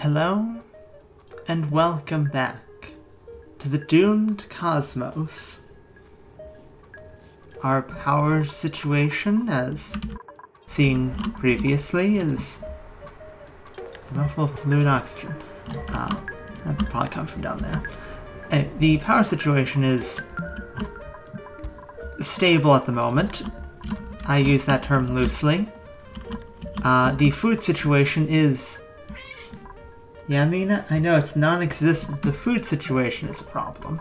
Hello, and welcome back to the Doomed Cosmos. Our power situation, as seen previously, is a mouthful of fluid oxygen. That probably comes from down there. Anyway, the power situation is stable at the moment. I use that term loosely. The food situation is... yeah, I mean, I know it's non-existent. The food situation is a problem.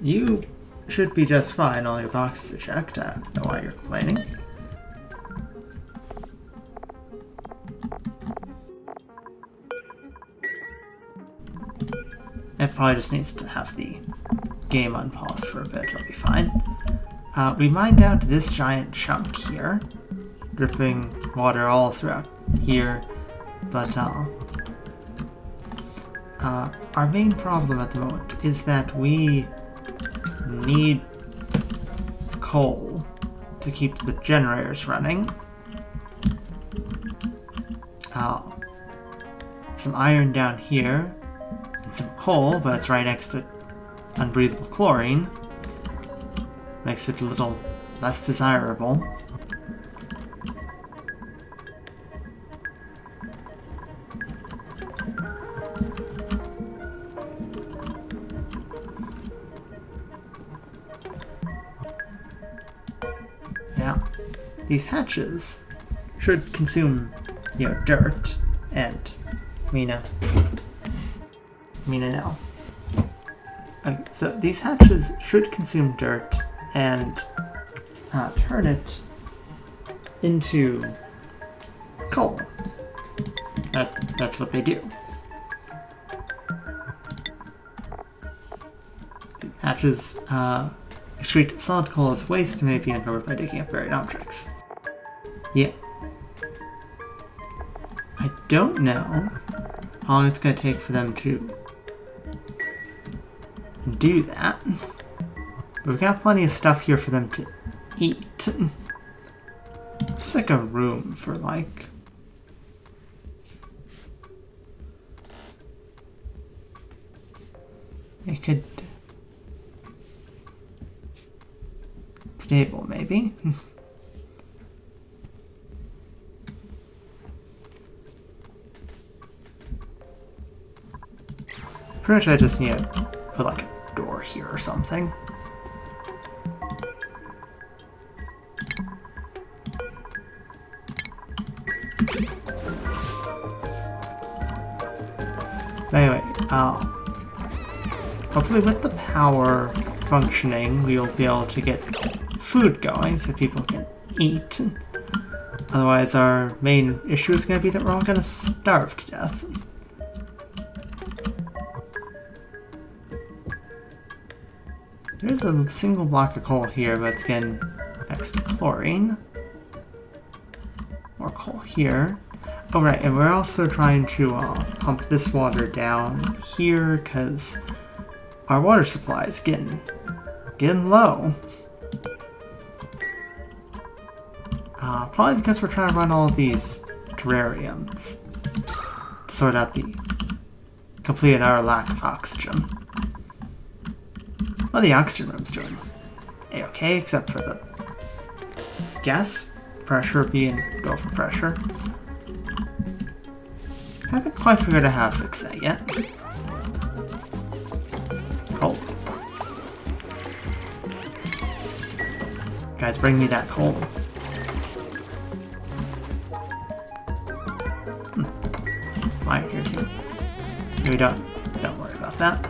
You should be just fine. All your boxes are checked. I don't know why you're complaining. It probably just needs to have the game unpaused for a bit. It'll be fine. We mined out this giant chunk here, dripping water all throughout here, but our main problem at the moment is that we need coal to keep the generators running, some iron down here, and some coal, but it's right next to unbreathable chlorine, makes it a little less desirable. These hatches should consume, you know, dirt and Mina now. Okay, so these hatches should consume dirt and turn it into coal. That's what they do. The hatches excrete solid coal as waste and may be uncovered by digging up buried objects. Yeah. I don't know how long it's going to take for them to do that. But we've got plenty of stuff here for them to eat. It's like a room for, like... it could... stable, maybe? Pretty much I just need to put like a door here or something. Anyway, hopefully with the power functioning we'll be able to get food going so people can eat. Otherwise our main issue is going to be that we're all going to starve to death. There's a single block of coal here, but it's again next to chlorine. More coal here. Oh right, and we're also trying to pump this water down here because our water supply is getting low. Probably because we're trying to run all these terrariums to sort out the complete our lack of oxygen. Well, the oxygen room's doing a-okay, except for the gas pressure being overpressure. Haven't quite figured out how to fix that yet. Oh. Guys, bring me that coal. Here too. We don't worry about that.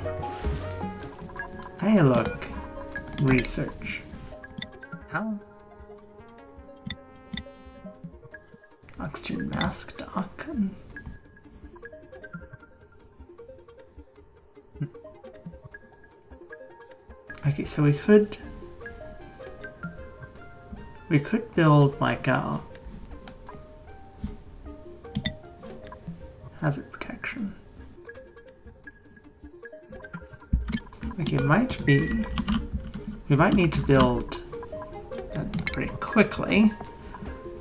Hey look, research. How? Oxygen mask dock. Okay, so we could build like a hazard protection. Like it might be... we might need to build that pretty quickly.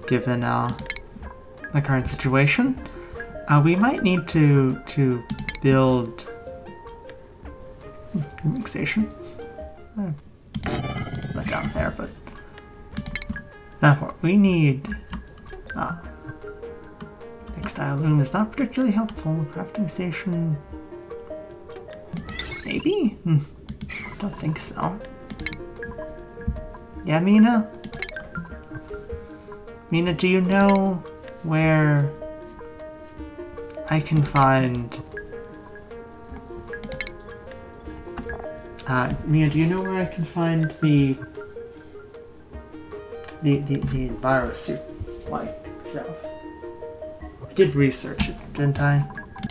given the current situation. We might need to build a mix station. Not down there, but we need textile loom is not particularly helpful. Crafting station, maybe? Don't think so. Yeah, Mina? Mina, do you know where I can find... Mina, do you know where I can find the Envirosuit light itself? I did research it, didn't I?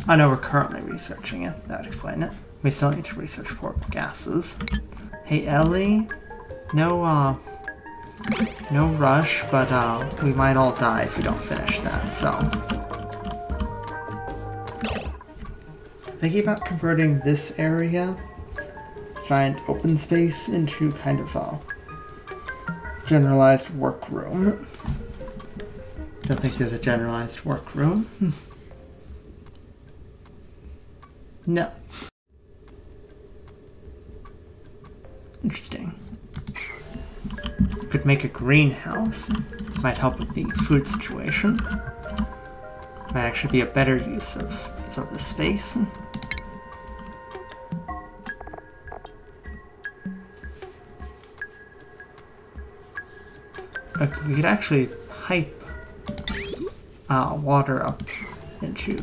I know we're currently researching it. That would explain it. We still need to research portable gases. Hey, Ellie? No rush, but we might all die if we don't finish that, so... Thinking about converting this area, giant open space, into kind of a generalized workroom. Don't think there's a generalized workroom. No. Interesting. Could make a greenhouse. Might help with the food situation. Might actually be a better use of some of the space. Okay, we could actually pipe water up into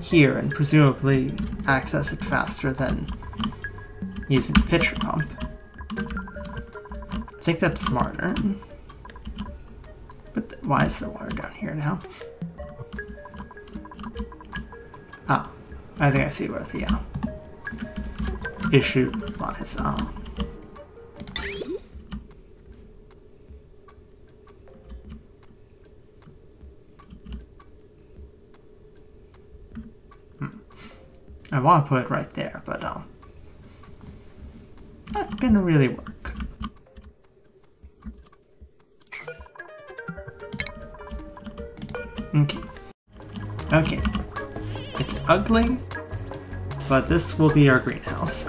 here and presumably access it faster than using the pitcher pump. I think that's smarter. But why is there water down here now? Ah, I think I see where the issue lies. I want to put it right there, but not gonna really work. Okay. Okay. It's ugly, but this will be our greenhouse.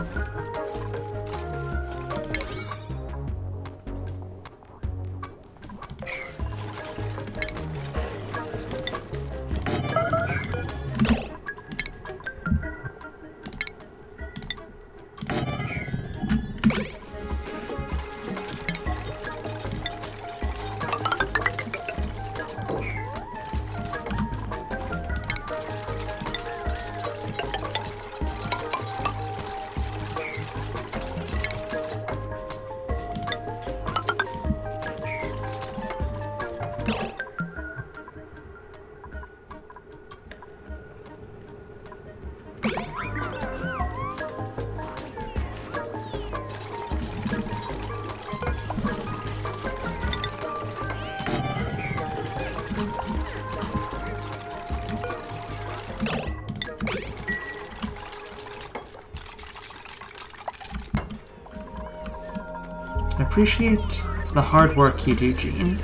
Appreciate the hard work you do, Gene.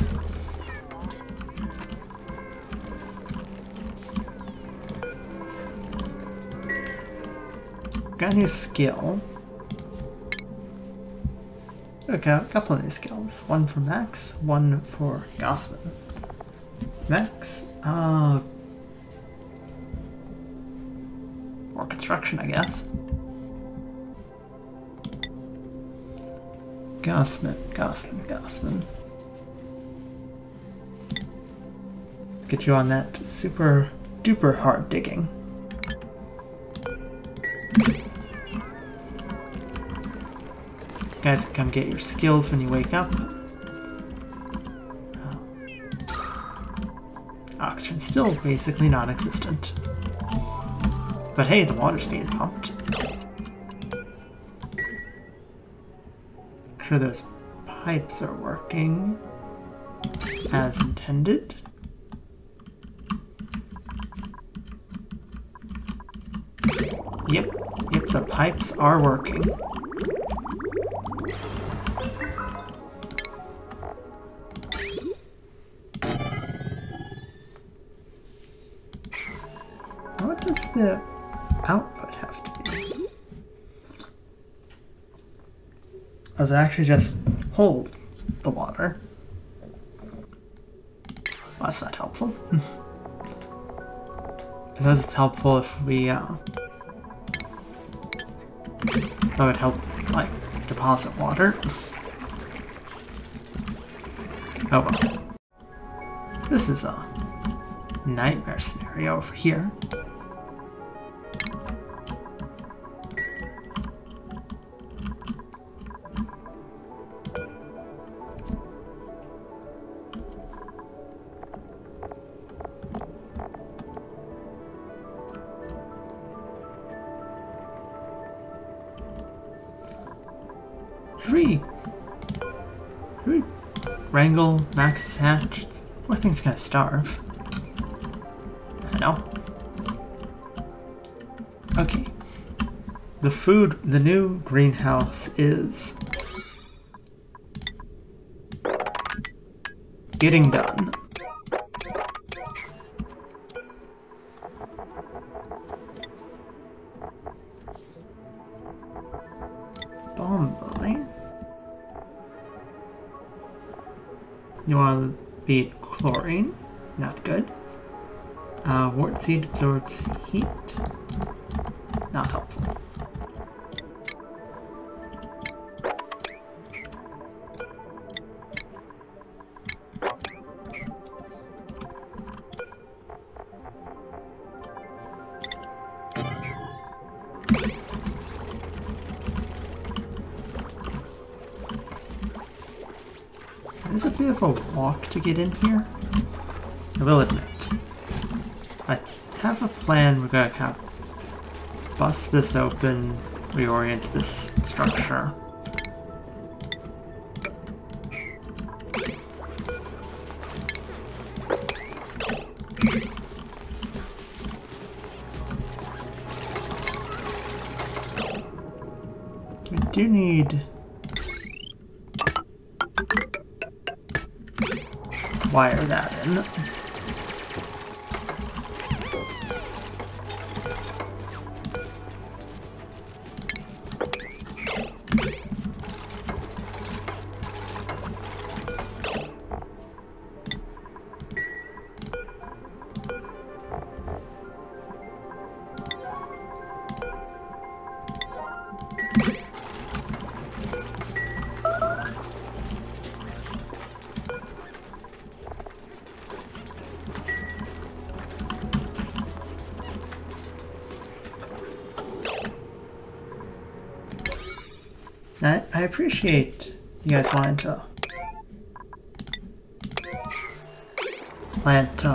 Got any skill? Okay, I've got plenty of skills. One for Max, one for Gosman. Max, or construction, I guess. Gossman. Let's get you on that super duper hard digging. You guys can come get your skills when you wake up. Oxygen still basically non-existent. But hey, the water's being pumped. Sure, those pipes are working as intended. Yep, the pipes are working. the output have to be? Or does it actually just hold the water? Well, that's not helpful. I suppose it's helpful if we, that would help, like, deposit water. Oh well. This is a nightmare scenario over here. Should we wrangle Max's hatch? Poor thing's gonna starve. I know. Okay. The new greenhouse is getting done. You want to be chlorine, not good. Wart seed absorbs heat, not helpful. It's a bit of a walk to get in here, I will admit. I have a plan. We're going to have bust this open, reorient this structure. We do need wire that in. I appreciate you guys wanting to plant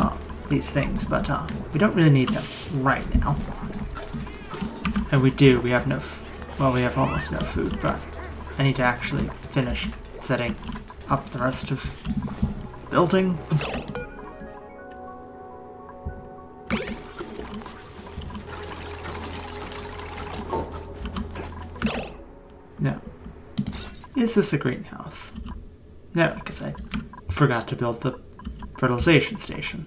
these things, but we don't really need them right now. And we do, we have no, well, we have almost no food, but I need to actually finish setting up the rest of the building. Is this a greenhouse? No, because I forgot to build the fertilization station.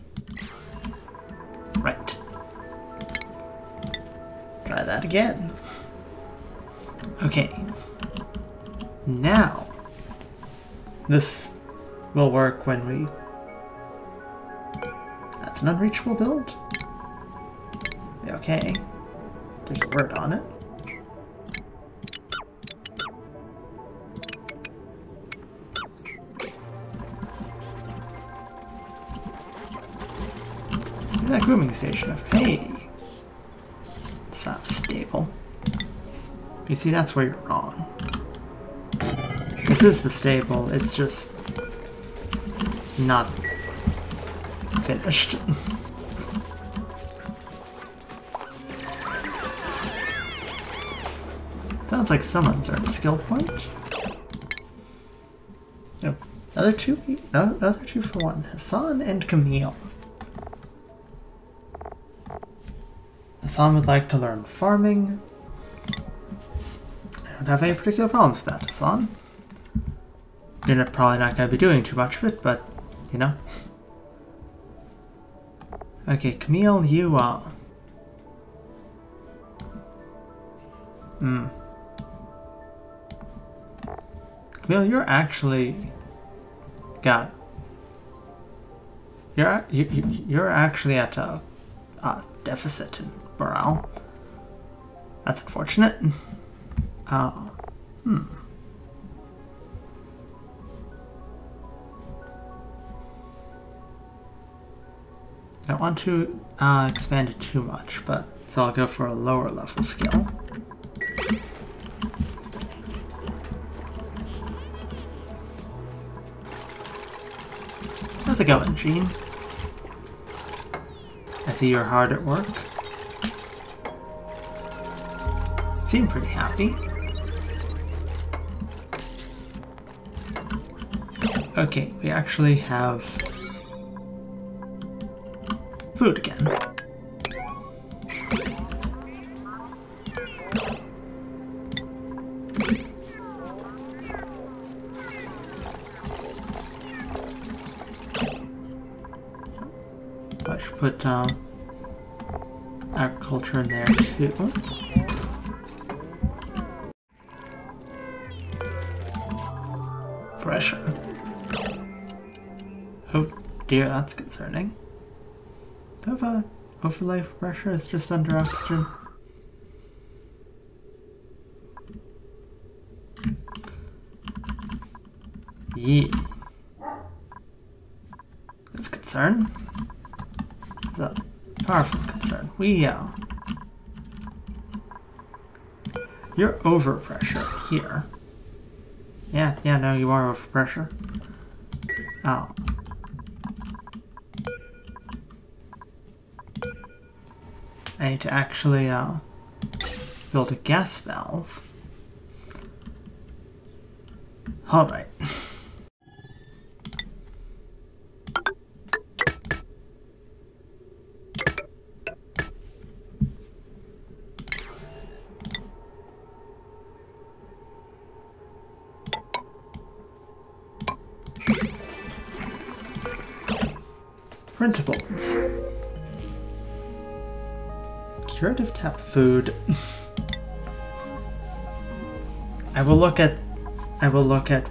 Right. Try that again. Okay. Now, this will work when we... That's an unreachable build. Okay. There's a word on it. That grooming station of, hey, it's not stable. You see, that's where you're wrong. This is the stable, it's just not finished. Sounds like someone's earned a skill point. No, another two for one. Hassan and Camille. Hassan would like to learn farming. I don't have any particular problems with that, Hassan. You're probably not going to be doing too much of it, but, you know. Okay, Camille, you, Camille, you're actually... God. You're actually at a deficit in morale. That's unfortunate. I don't want to expand it too much, but so I'll go for a lower level skill. How's it going, Gene? I see you're hard at work. Seem pretty happy. Okay, we actually have food again. I should put agriculture in there too. Pressure. Oh dear, that's concerning. Do I have an overlay for pressure? It's just under oxygen. Yeah. It's a concern. It's a powerful concern. You're overpressure here. Yeah, no, you are overpressure. Oh. I need to actually build a gas valve. Alright. Printables. Curative tap food. I will look at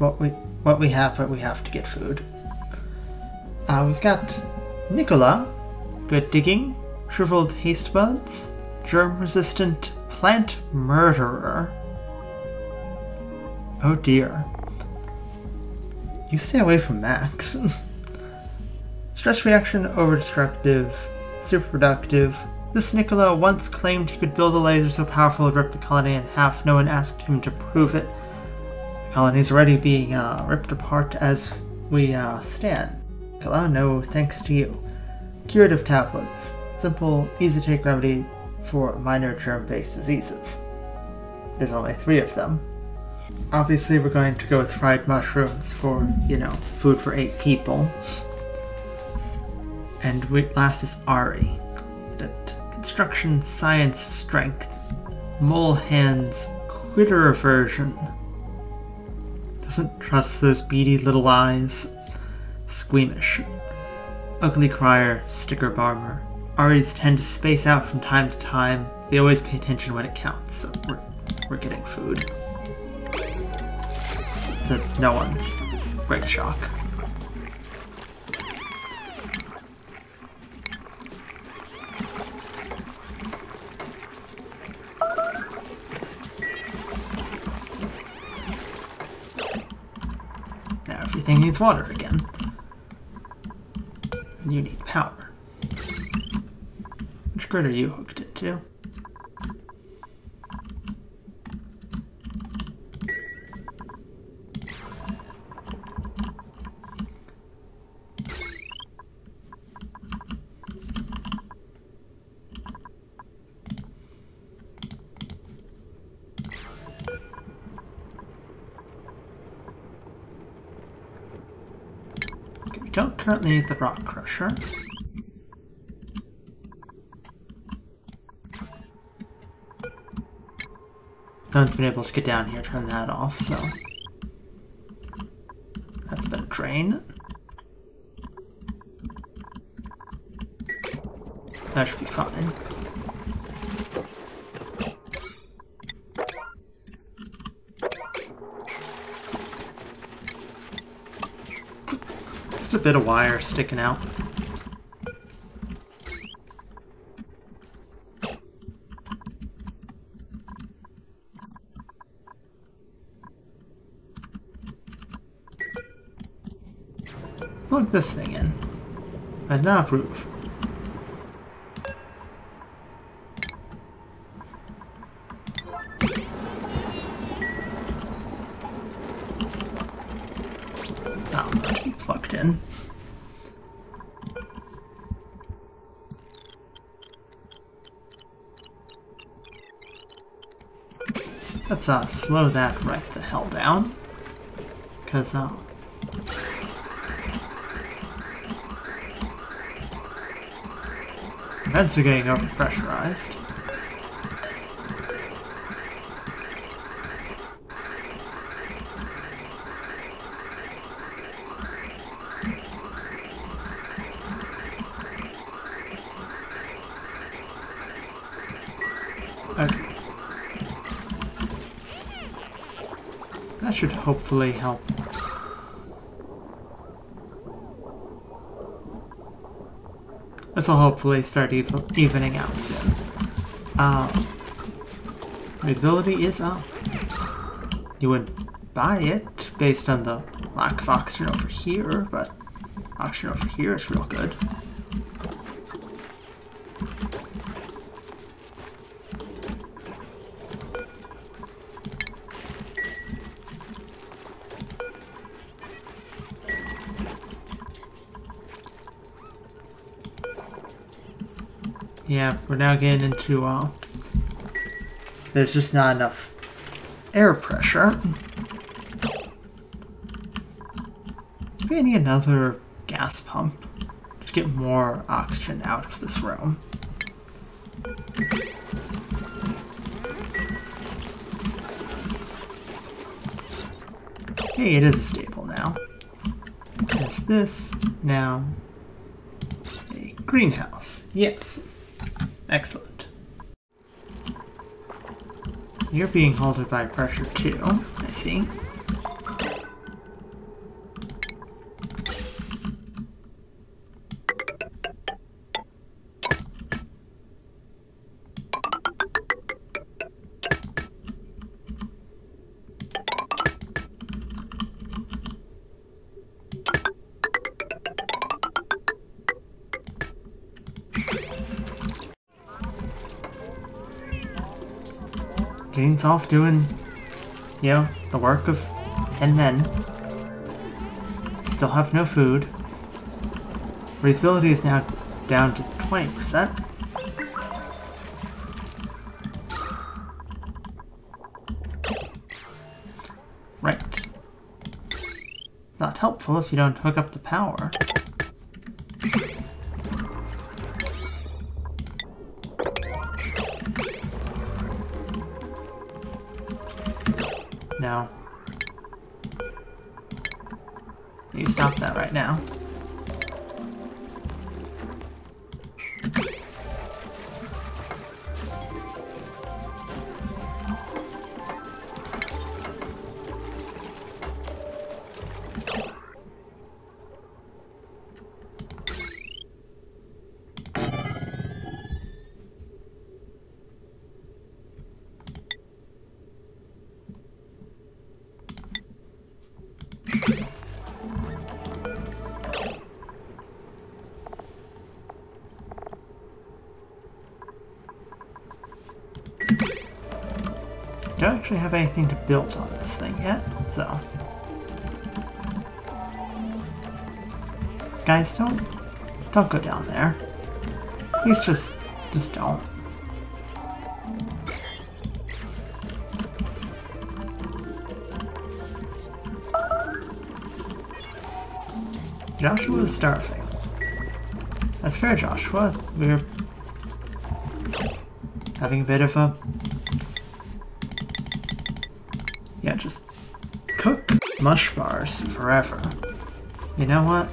what we have to get food. We've got Nicola, good at digging, shriveled haste buds, germ-resistant plant murderer. Oh dear. You stay away from Max. Stress reaction, overdestructive, superproductive. This Nicola once claimed he could build a laser so powerful it ripped the colony in half. No one asked him to prove it. The colony is already being ripped apart as we stand. Nicola, no thanks to you. Curative tablets. Simple, easy-to-take remedy for minor germ-based diseases. There's only 3 of them. Obviously, we're going to go with fried mushrooms for, you know, food for 8 people. And last is Ari. Construction, science, strength, mole hands, quitter aversion. Doesn't trust those beady little eyes. Squeamish. Ugly crier, sticker barber. Aries tend to space out from time to time. They always pay attention when it counts, so we're getting food. So no one's. Great shock. Everything needs water again. And you need power. Which grid are you hooked into? Currently need the rock crusher. No one's been able to get down here, turn that off, so that's been a drain. That should be fine. Just a bit of wire sticking out. Plug this thing in. I did not approve. Let's slow that right the hell down, because vents are getting overpressurized. Should hopefully help. This will hopefully start evening out soon. The ability is up. You wouldn't buy it based on the lack of oxygen over here, but oxygen over here is real good. Yeah, we're now getting into, there's just not enough air pressure. We need another gas pump to get more oxygen out of this room. Hey, it is a staple now. Is this now a greenhouse? Yes. Excellent. You're being halted by pressure too, I see. Jane's off doing, you know, the work of 10 men. Still have no food. Breathability is now down to 20%. Right. Not helpful if you don't hook up the power. You stop that right now. Have anything to build on this thing yet, so guys, don't go down there. Please just don't. Joshua is starving. That's fair, Joshua. We're having a bit of a just cook mush bars forever. You know what?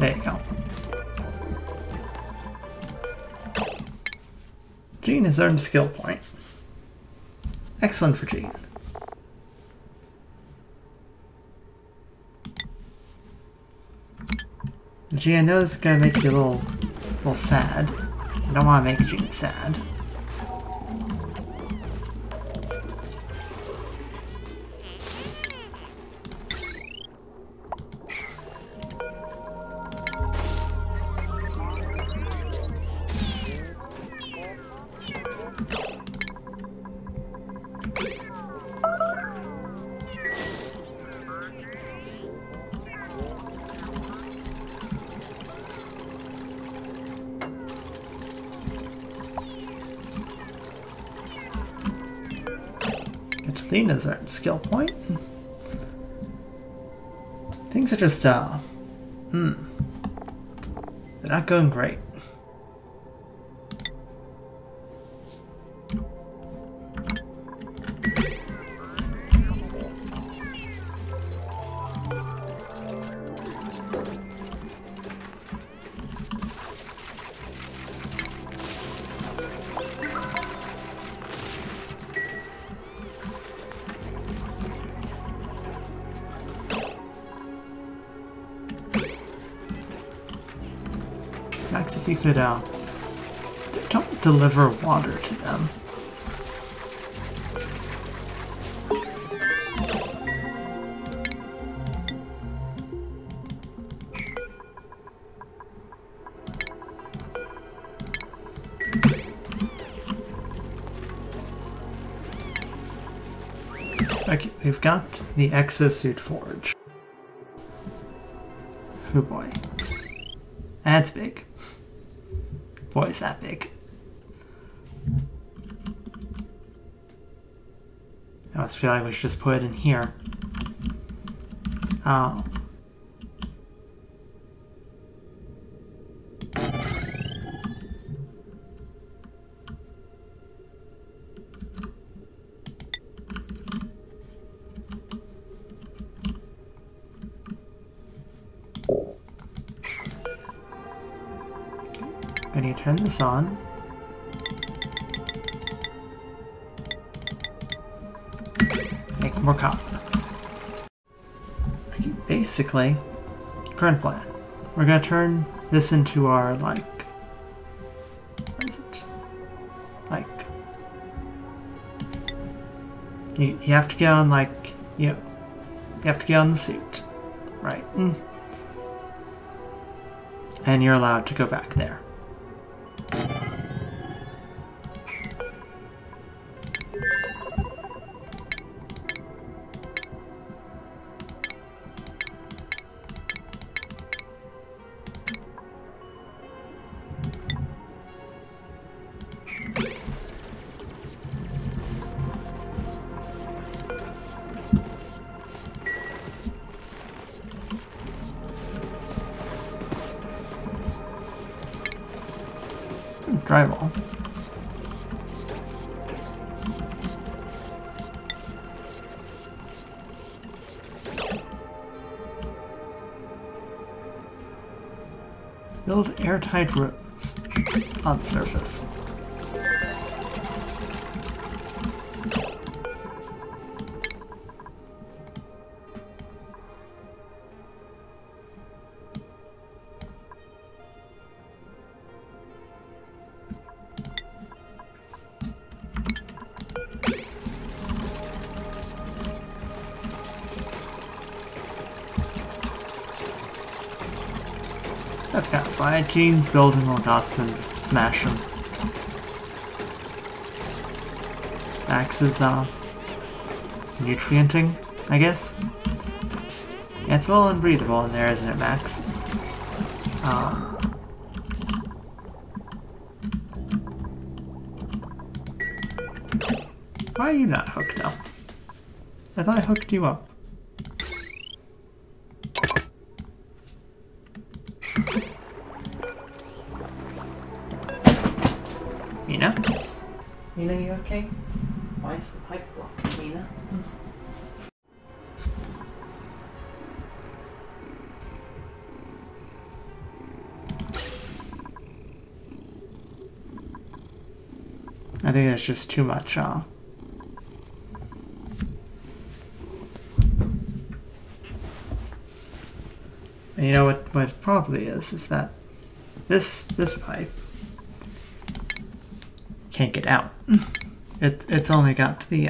There you go. Gene has earned skill point. Excellent for Gene. Gene, I know this is gonna make you a little sad. I don't want to make Gene sad. Lena's earned skill point. Things are just, they're not going great. Max, if you could, don't deliver water to them. Okay, we've got the Exosuit Forge. Oh boy. That's big. Boy, is that big. I almost feel like we should just put it in here. I need to turn this on. Make more copper. Okay, basically, current plan. We're gonna turn this into our, like, what is it? Like, you have to get on, like, you have to get on the suit, right? And you're allowed to go back there. Drywall. Build airtight rooms on surface. That's kind of fun. Gene's building little Gossman's smash them. Max is, nutrienting, I guess? Yeah, it's a little unbreathable in there, isn't it, Max? Why are you not hooked up? I thought I hooked you up. Mina? Mina, you okay? Why is the pipe blocked, Mina? I think that's just too much, huh? And you know what it probably is that this pipe can't get out. It's only got to the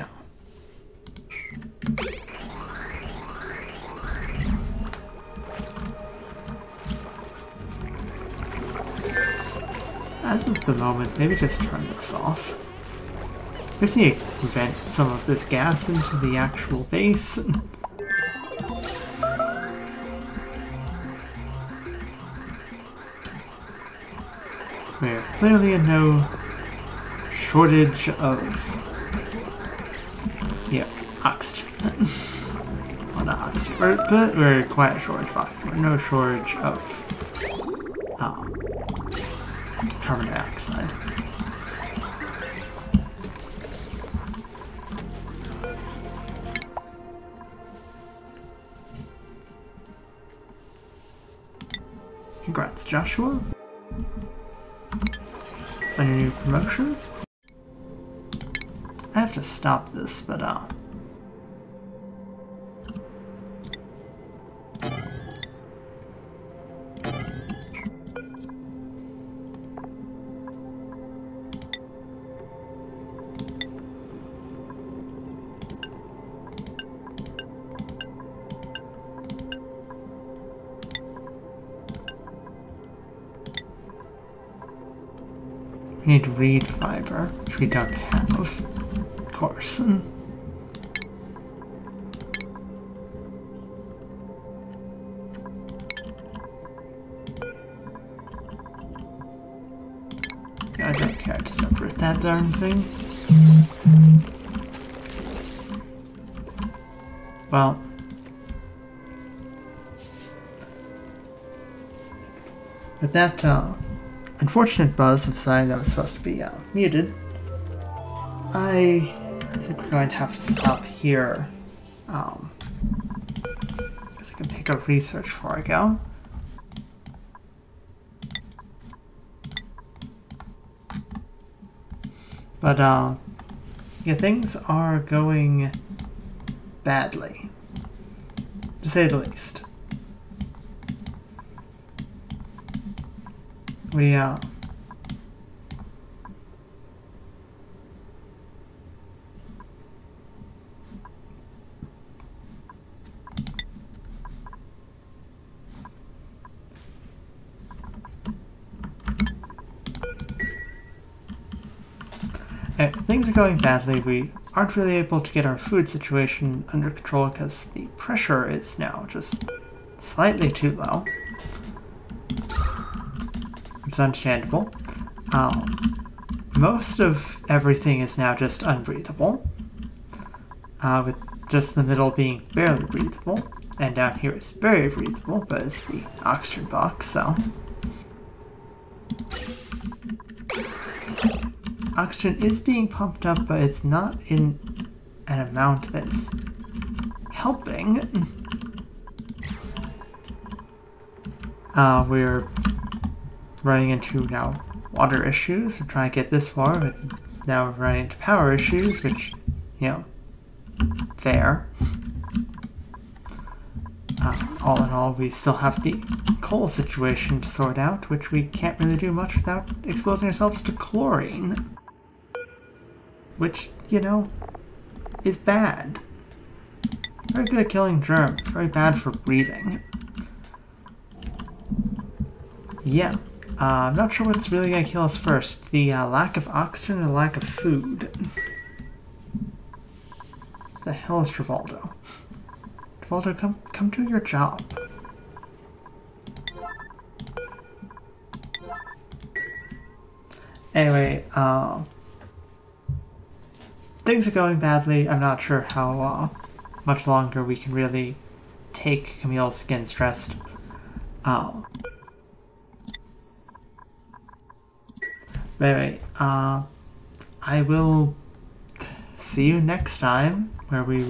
As of the moment, maybe just turn this off. We just need to vent some of this gas into the actual base. We're clearly in no shortage of oxygen. Well, not oxygen. We're quite a shortage of oxygen. We're no shortage of carbon dioxide. Congrats, Joshua, on your new promotion. I have to stop this, but we need reed fiber, which we don't have, of course. I don't care, just don't root that darn thing. Well. With that, unfortunate buzz of something that was supposed to be muted, I think we're going to have to stop here. Because I can pick up research before I go. But yeah, things are going badly, to say the least. Things are going badly. We aren't really able to get our food situation under control because the pressure is now just slightly too low. It's understandable. Most of everything is now just unbreathable, with just the middle being barely breathable, and down here is very breathable, but it's the oxygen box, so... Oxygen is being pumped up, but it's not in an amount that's helping. We're running into now water issues. We're trying to get this far, but now we're running into power issues, which, you know, fair. All in all, we still have the coal situation to sort out, which we can't really do much without exposing ourselves to chlorine, which, you know, is bad. Very good at killing germs, very bad for breathing. Yeah. I'm not sure what's really going to kill us first, the lack of oxygen and the lack of food. What the hell is Travoldo? Travoldo, come do your job. Anyway, things are going badly. I'm not sure how much longer we can really take Camille's skin stressed. Anyway, I will see you next time, where we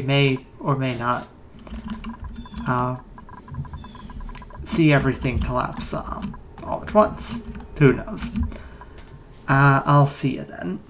may or may not see everything collapse all at once. Who knows? I'll see you then.